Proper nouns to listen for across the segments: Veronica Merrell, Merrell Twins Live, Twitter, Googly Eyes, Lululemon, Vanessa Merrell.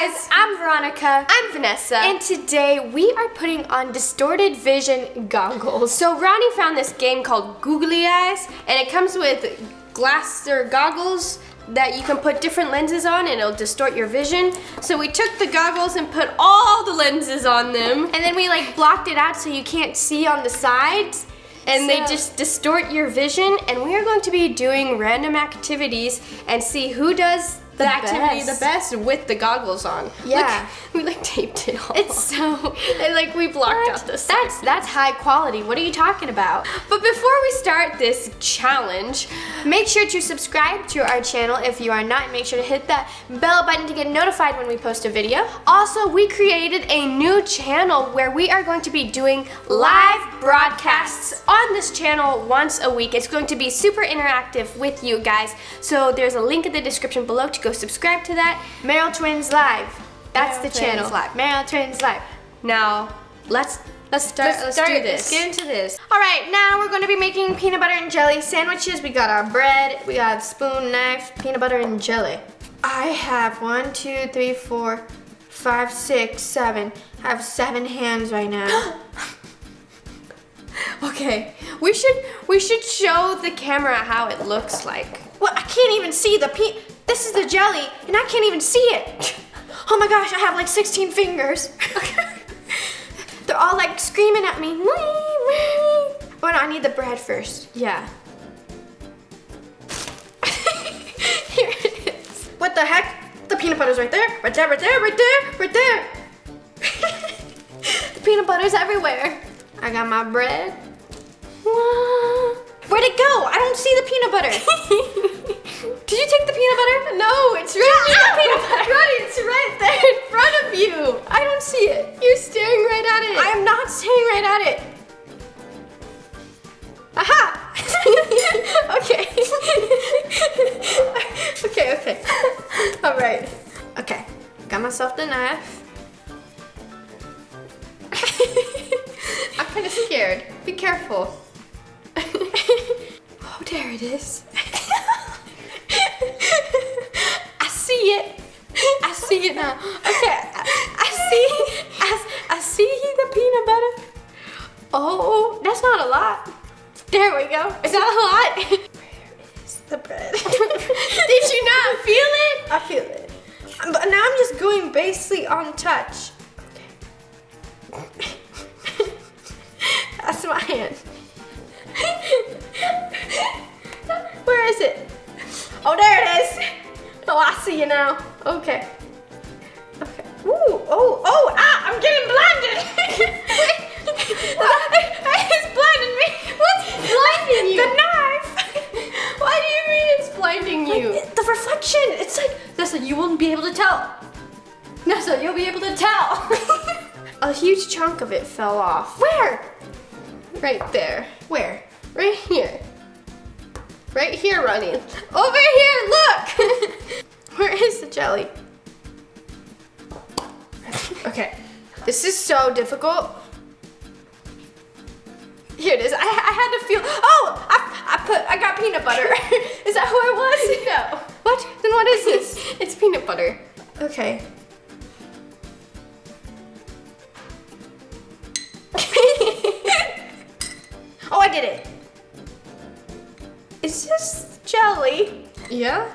guys, I'm Veronica. I'm Vanessa. And today we are putting on distorted vision goggles. So Ronnie found this game called Googly Eyes, and it comes with glass or goggles that you can put different lenses on and it'll distort your vision. So we took the goggles and put all the lenses on them, and then we like blocked it out so you can't see on the sides. And they just distort your vision, and we are going to be doing random activities and see who does the activity the best with the goggles on. Yeah. Look, we like taped it all. It's so, and like we blocked out the side. That's high quality. What are you talking about? But before we start this challenge, make sure to subscribe to our channel if you are not, and make sure to hit that bell button to get notified when we post a video. Also, we created a new channel where we are going to be doing live broadcasts on this channel once a week. It's going to be super interactive with you guys. So there's a link in the description below to go subscribe to that. Merrell Twins Live. That's the channel. Merrell Twins Live. Now, let's do this. Let's get into this. All right, now we're going to be making peanut butter and jelly sandwiches. We got our bread, we got spoon, knife, peanut butter and jelly. I have 1, 2, 3, 4, 5, 6, 7. I have 7 hands right now. Okay, we should show the camera how it looks like. Well, I can't even see the peanut. This is the jelly, and I can't even see it. Oh my gosh, I have like 16 fingers. They're all like screaming at me. Oh no, I need the bread first. Yeah. Here it is. What the heck? The peanut butter's right there, right there, right there, right there, right there. The peanut butter's everywhere. I got my bread. Where'd it go? I don't see the peanut butter. Did you take the peanut butter? No, it's right here. The peanut butter. Right, it's right there in front of you. I don't see it. You're staring right at it. I am not staring right at it. Aha! Okay. Okay. All right. Okay. Got myself the knife. I'm kind of scared. Be careful. Oh, there it is. I see it now. Okay, I see the peanut butter. Oh, that's not a lot. There we go. It's not a lot. Where is the bread? Did you not feel it? I feel it. But now I'm just going basically on touch. Okay. That's my hand. Where is it? Oh, there it is. Oh, I see you now. Okay. Okay. Ooh, oh, ah, I'm getting blinded. It's blinding me. What's blinding you? The knife. Why do you mean it's blinding you? Like, the reflection. It's like, that's what you won't be able to tell. That's what you'll be able to tell. A huge chunk of it fell off. Where? Right there. Where? Right here. Right here, Ronnie. Over here, look! Where is the jelly? Okay. This is so difficult. Here it is. I had to feel. Oh! I got peanut butter. Is that who I was? No. What? Then what is this? It's peanut butter. Okay. Oh, I did it. Is this jelly? Yeah.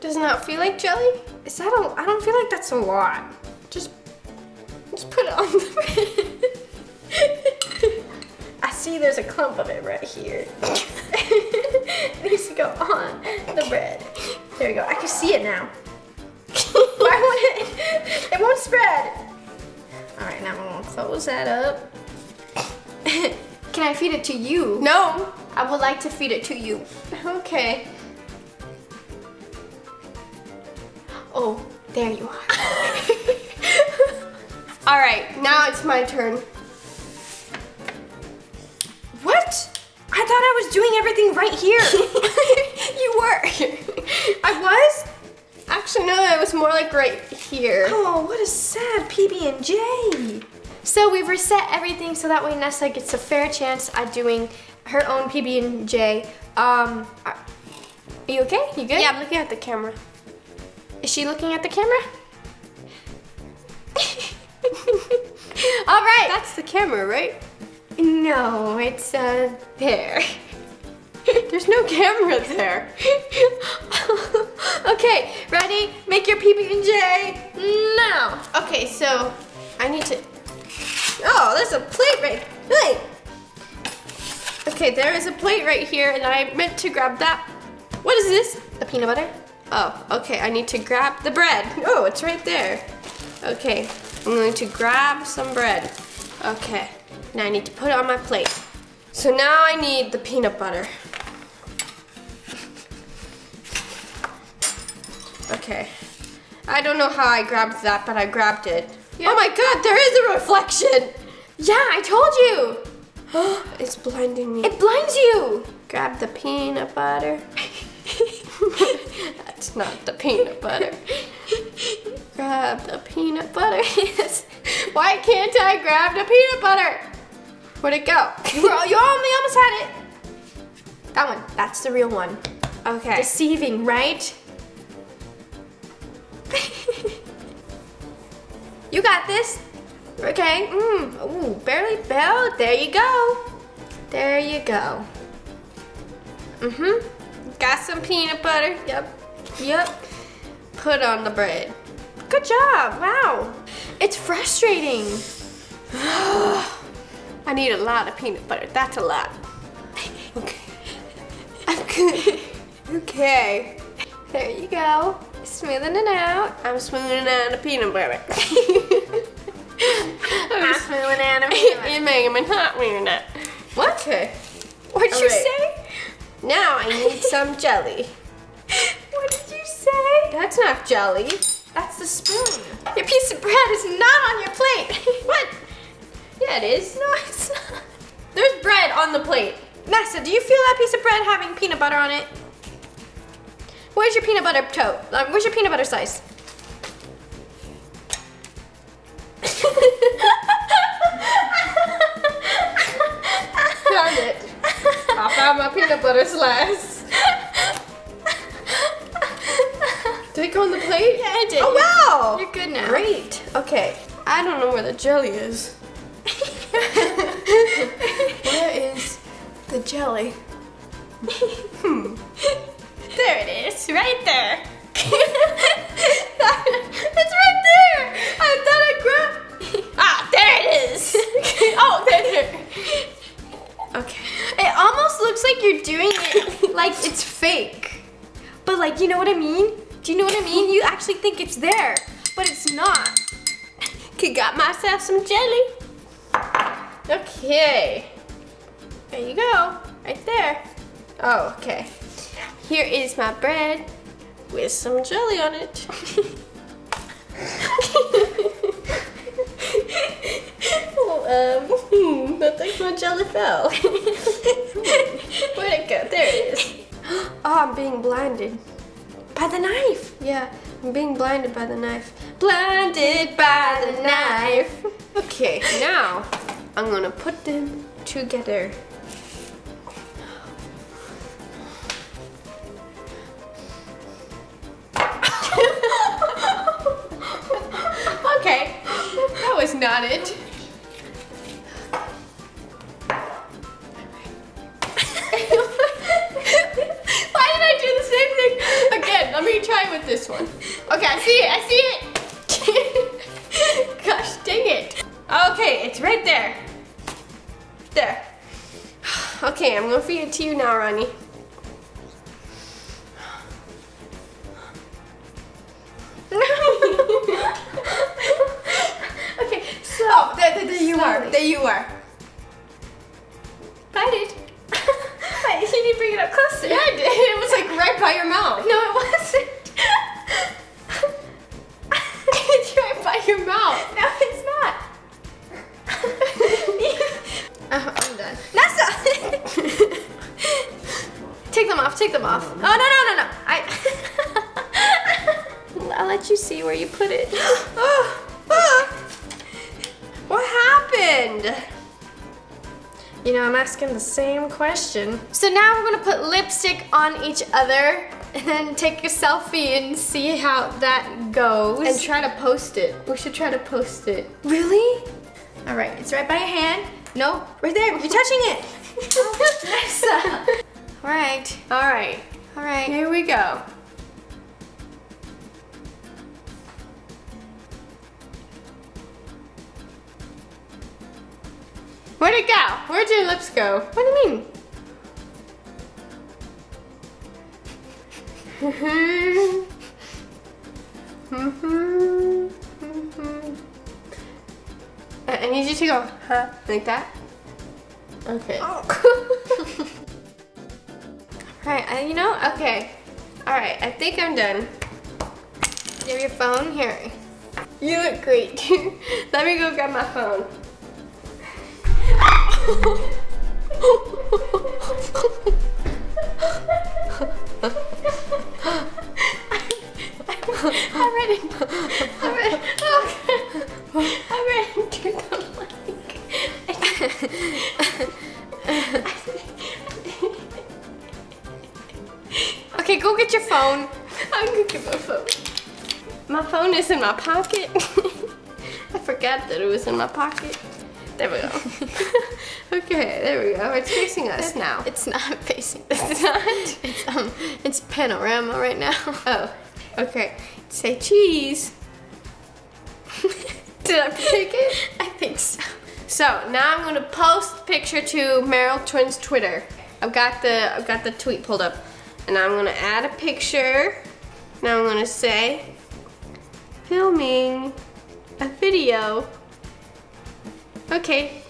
Does not feel like jelly? Is that a? I don't feel like that's a lot. Just put it on the. I see there's a clump of it right here. It needs to go on the bread. There we go. I can see it now. Why won't it? It won't spread. All right, now I'm gonna close that up. Can I feed it to you? No. I would like to feed it to you. Okay. Oh, there you are. All right, now it's my turn. What? I thought I was doing everything right here. You were. I was? Actually, no, it was more like right here. Oh, what a sad PB&J. So we've reset everything so that way Nessa gets a fair chance at doing her own PB&J. Are you okay? You good? Yeah, I'm looking at the camera. Is she looking at the camera? All right. That's the camera, right? No, it's there. There's no camera there. Okay, ready? Make your PB&J now. Okay, so I need to. Oh, there's a plate right. Wait. Okay, there is a plate right here, and I meant to grab that. What is this? A peanut butter? Oh, okay. I need to grab the bread. Oh, it's right there. Okay, I'm going to grab some bread. Okay, now I need to put it on my plate. So now I need the peanut butter. Okay, I don't know how I grabbed that, but I grabbed it. Yeah. Oh my god, there is a reflection! Yeah, I told you! It's blinding me. It blinds you! Grab the peanut butter. That's not the peanut butter. Grab the peanut butter. Yes. Why can't I grab the peanut butter? Where'd it go? You almost had it. That one. That's the real one. Okay. Deceiving, right? You got this. Okay. Ooh, barely bailed. There you go. There you go. Got some peanut butter. Yep. Put on the bread. Good job. Wow. It's frustrating. I need a lot of peanut butter. That's a lot. Okay. I'm good. Okay. There you go. Smoothing it out. I'm smoothing out the peanut butter. I'm smoothing out the peanut butter. You're making me hot when you're not. What? Okay. What'd you say? Now I need some jelly. What did you say? That's not jelly. That's the spoon. Your piece of bread is not on your plate. What? Yeah, it is. No, it's not. There's bread on the plate. Vanessa, do you feel that piece of bread having peanut butter on it? Where's your peanut butter tote? Where's your peanut butter slice? Found it. I found my peanut butter slice. Did it go on the plate? Yeah, it did. Oh, wow. You're good now. Great. Okay. I don't know where the jelly is. Where is the jelly? There it is, right there. It's right there. I thought I grabbed. Ah, there it is. Oh, there. Okay. It almost looks like you're doing it like it's fake, but like you know what I mean? Do you know what I mean? You actually think it's there, but it's not. Okay, got myself some jelly. Okay. There you go. Right there. Oh, okay. Here is my bread with some jelly on it. I think my jelly fell. Where'd it go? There it is. Oh, I'm being blinded. By the knife. Yeah, I'm being blinded by the knife. Blinded by the knife. Okay, now I'm gonna put them together. Okay, that was not it. Why did I do the same thing again? Let me try with this one. Okay, I see it. Gosh, dang it. Okay, it's right there. There. Okay, I'm gonna feed it to you now, Ronnie. Okay, so oh, there you slowly. Are. There you are. Bite it. Wait, you need to bring it up closer. Yeah, I did. It was like right by your mouth. No, it wasn't. It's right by your mouth. No, it's not. I'm done. Nessa! Take them off. Take them off. Oh no. I'll let you see where you put it. Oh. What happened? You know, I'm asking the same question. So now we're gonna put lipstick on each other and then take a selfie and see how that goes. And try to post it. We should try to post it. Really? All right, it's right by your hand. No, right there, you're touching it. Vanessa. All right. All right. All right. Here we go. Where'd it go? Where'd your lips go? What do you mean? I need you to go, huh? Like that? Okay. Oh. Alright, you know, okay. Alright, I think I'm done. Do you have your phone? Here. You look great. Let me go grab my phone. Okay, go get your phone. I'm gonna get my phone. My phone is in my pocket. I forgot that it was in my pocket. There we go. Okay, there we go. It's facing us now. It's not facing us. It's not? It's panorama right now. Oh, okay. Say cheese. Did I pick it? I think so. So now I'm gonna post the picture to Merrell Twins Twitter. I've got the tweet pulled up. And I'm gonna add a picture. Now I'm gonna say, filming a video. Okay.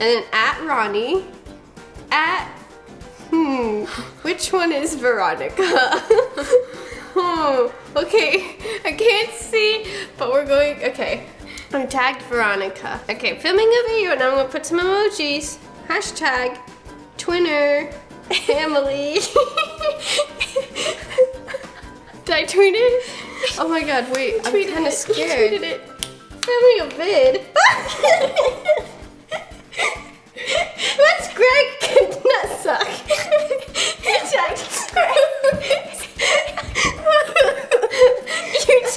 And then at Ronnie, which one is Veronica? Oh, okay, I can't see, but we're going, okay. I tagged Veronica. Okay, filming a video and I'm gonna put some emojis. Hashtag Twinner family. Did I tweet it? Oh my god, wait, I'm kinda scared. You tweeted it. Filming a vid. What's Greg Nutsock? Hashtag Greg. You just...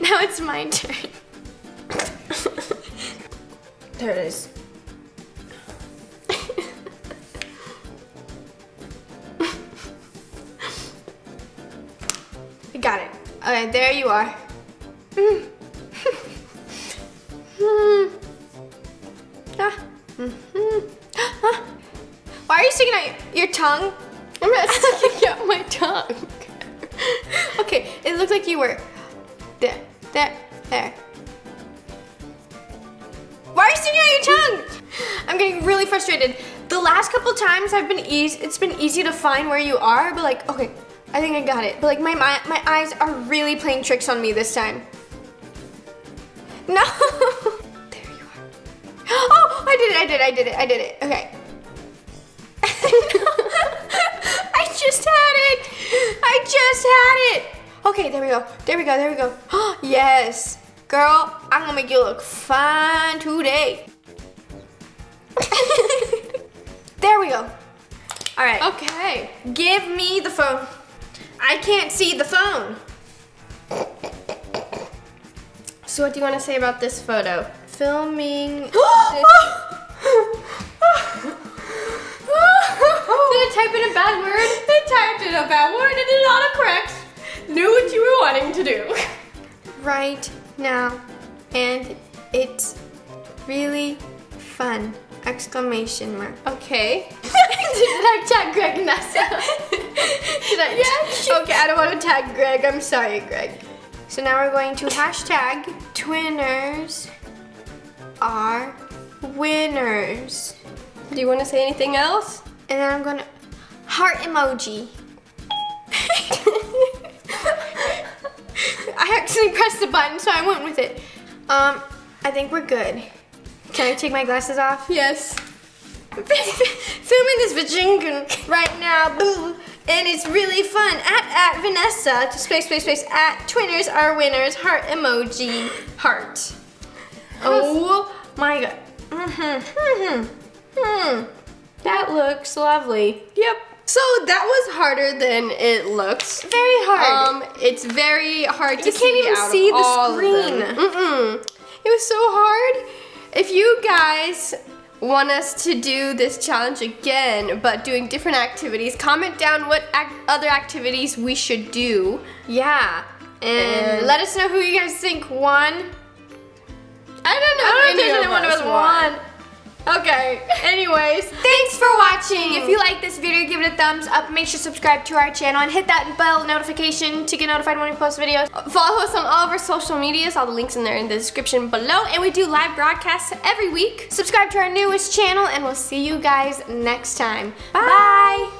Now it's my turn. There it is. I got it. Alright, there you are. Why are you sticking out your tongue? I'm not sticking out my tongue. Okay, it looked like you were. There, there, there. Why are you sticking out your tongue? I'm getting really frustrated. The last couple times I've been it's been easy to find where you are, but like, okay, I think I got it. But like my eyes are really playing tricks on me this time. No. There you are. Oh, I did it. Okay. I just had it. Okay, there we go. Oh, yes. Girl, I'm gonna make you look fine today. There we go. All right. Okay. Give me the phone. I can't see the phone. So what do you want to say about this photo? Filming. Did I type in a bad word? I typed in a bad word and it autocorrects. Knew what you were wanting to do. Right now, and it's really fun, exclamation mark. Okay. Did I tag Greg Nessa? Did I? Yeah. Okay, I don't want to tag Greg, I'm sorry, Greg. So now we're going to hashtag Twinners are winners. Do you want to say anything else? And then I'm gonna, heart emoji. I actually pressed the button, so I went with it. I think we're good. Can I take my glasses off? Yes. Filming this vajingan right now, boo. And it's really fun. At Vanessa, space, at Twinners are winners, heart emoji, heart. Oh my god. That looks lovely. Yep. So that was harder than it looks. Very hard. It's very hard to see. You can't even see the screen. Mm-mm. It was so hard. If you guys want us to do this challenge again, but doing different activities, comment down what other activities we should do. Yeah. And let us know who you guys think won. I don't know if anyone of us won. Okay, anyways, thanks for watching. If you like this video, give it a thumbs up. Make sure to subscribe to our channel and hit that bell notification to get notified when we post videos. Follow us on all of our social medias. All the links in there in the description below. And we do live broadcasts every week. Subscribe to our newest channel and we'll see you guys next time. Bye. Bye.